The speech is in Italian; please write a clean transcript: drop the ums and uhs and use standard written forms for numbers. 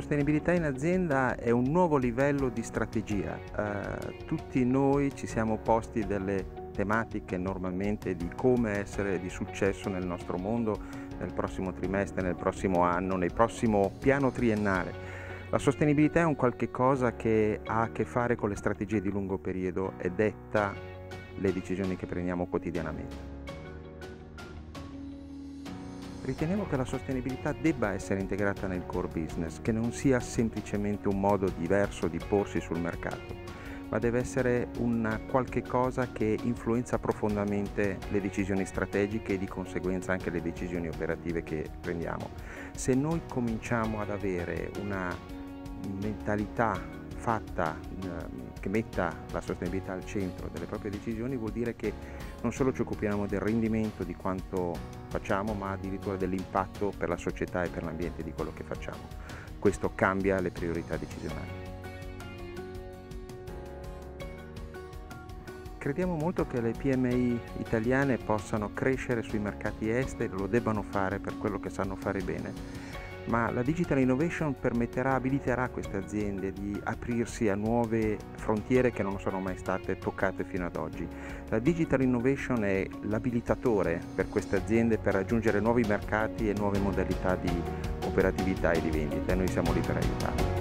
sostenibilità in azienda è un nuovo livello di strategia. Tutti noi ci siamo posti delle tematiche normalmente di come essere di successo nel nostro mondo, nel prossimo trimestre, nel prossimo anno, nel prossimo piano triennale. La sostenibilità è un qualche cosa che ha a che fare con le strategie di lungo periodo e detta le decisioni che prendiamo quotidianamente. Ritenevo che la sostenibilità debba essere integrata nel core business, che non sia semplicemente un modo diverso di porsi sul mercato, ma deve essere una qualche cosa che influenza profondamente le decisioni strategiche e di conseguenza anche le decisioni operative che prendiamo. Se noi cominciamo ad avere una mentalità fatta che metta la sostenibilità al centro delle proprie decisioni, vuol dire che non solo ci occupiamo del rendimento di quanto facciamo, ma addirittura dell'impatto per la società e per l'ambiente di quello che facciamo. Questo cambia le priorità decisionali. Crediamo molto che le PMI italiane possano crescere sui mercati esteri, lo debbano fare per quello che sanno fare bene, ma la digital innovation abiliterà queste aziende di aprirsi a nuove frontiere che non sono mai state toccate fino ad oggi. La digital innovation è l'abilitatore per queste aziende per raggiungere nuovi mercati e nuove modalità di operatività e di vendita e noi siamo lì per aiutarle.